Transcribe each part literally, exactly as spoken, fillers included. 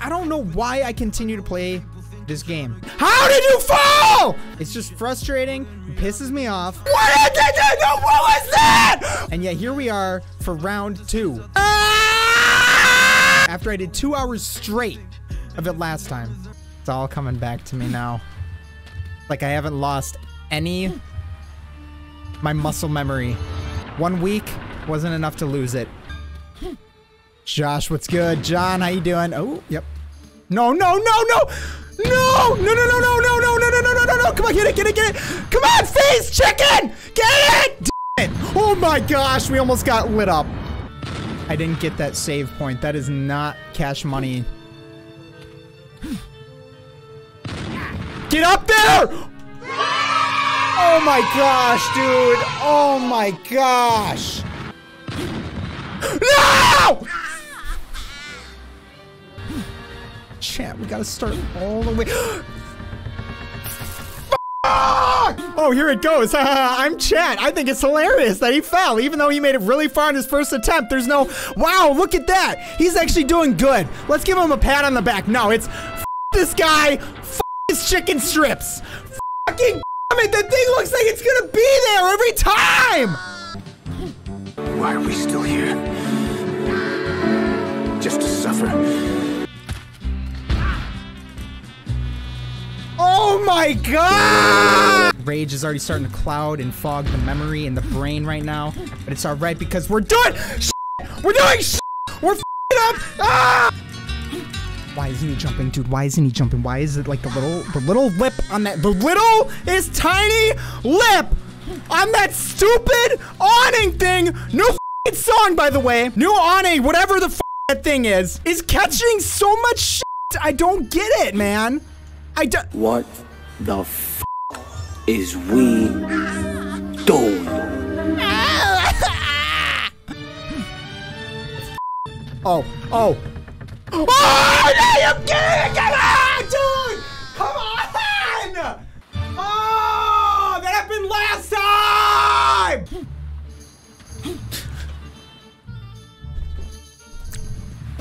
I, I don't know why I continue to play this game. How did you fall? It's just frustrating. It pisses me off. What did you do? What was that? And yet here we are for round two. Ah! After I did two hours straight of it last time. It's all coming back to me now. Like I haven't lost any my muscle memory. One week wasn't enough to lose it. Josh, what's good? John, how you doing? Oh, yep. No, no, no, no! No! No, no, no, no, no, no, no, no, no, no, no, no! Come on, get it, get it, get it! Come on, face chicken! Get it! Damn it! Oh my gosh, we almost got lit up. I didn't get that save point. That is not cash money. Get up there! Oh my gosh, dude! Oh my gosh! No! Chat, we gotta start all the way. Oh, here it goes. I'm Chat. I think it's hilarious that he fell, even though he made it really far in his first attempt. There's no, wow, look at that. He's actually doing good. Let's give him a pat on the back. No, it's f this guy, f his chicken strips. Fucking damn it, that thing looks like it's gonna be there every time. Why are we still here? Just to suffer. Oh my god! Rage is already starting to cloud and fog the memory and the brain right now, but it's all right because we're doing shit! We're doing shit! We're f***ing up! Ah! Why isn't he jumping, dude? Why isn't he jumping? Why is it like the little, the little lip on that, the little is tiny lip on that stupid awning thing? New f***ing song, by the way. New awning, whatever the f*** that thing is, is catching so much shit. I don't get it, man. I do what the f is we doing? Oh, oh. Oh, no, you're kidding me! Come on, dude! Come on! Oh, that happened last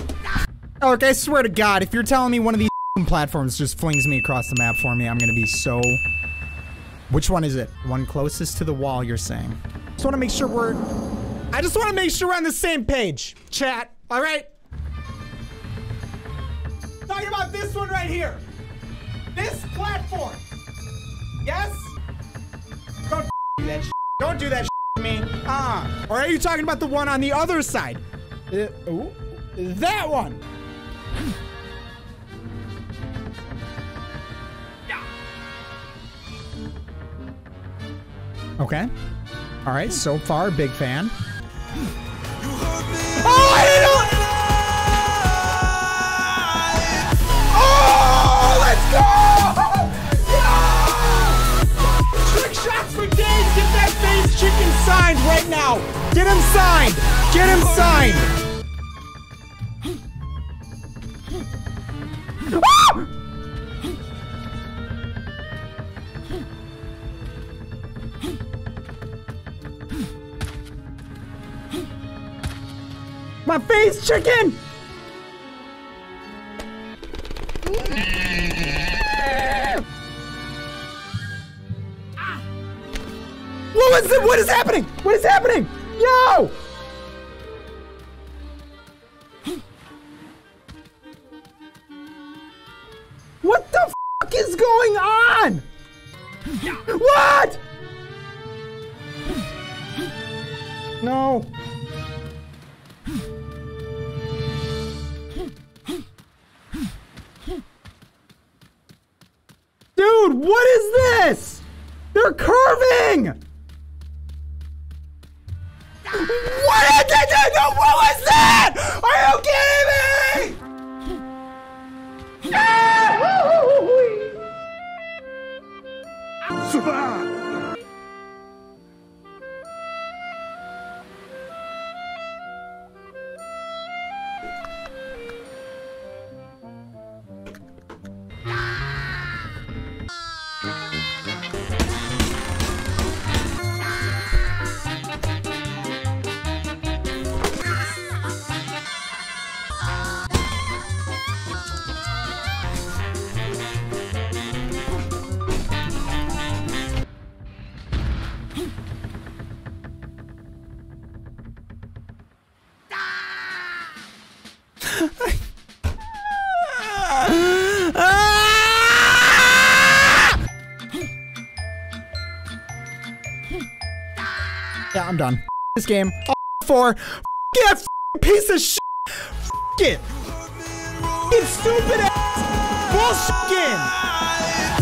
time! Okay, I swear to God, if you're telling me one of these platforms just flings me across the map for me, I'm gonna be so... Which one is it? One closest to the wall, you're saying? Just wanna make sure we're... I just wanna make sure we're on the same page, chat, all right? Talking about this one right here. This platform. Yes? Don't do that shit. Don't do that shit to me. Uh-uh. Or are you talking about the one on the other side? Uh, ooh, that one. Okay. All right. So far, big fan. Oh, I didn't know. Oh, let's go! Yeah! Trick shots for days. Get that face chicken signed right now. Get him signed. Get him signed. Ah! My face chicken! What was it? What is happening? What is happening? Yo! What the fuck is going on? What? No. Dude, what is this? They're curving! What did they do? What was that? Are you kidding me? Ah! Yeah, I'm done. This game. All for. F yeah, f piece of shit. F it. F it, stupid ass. Bullshit game.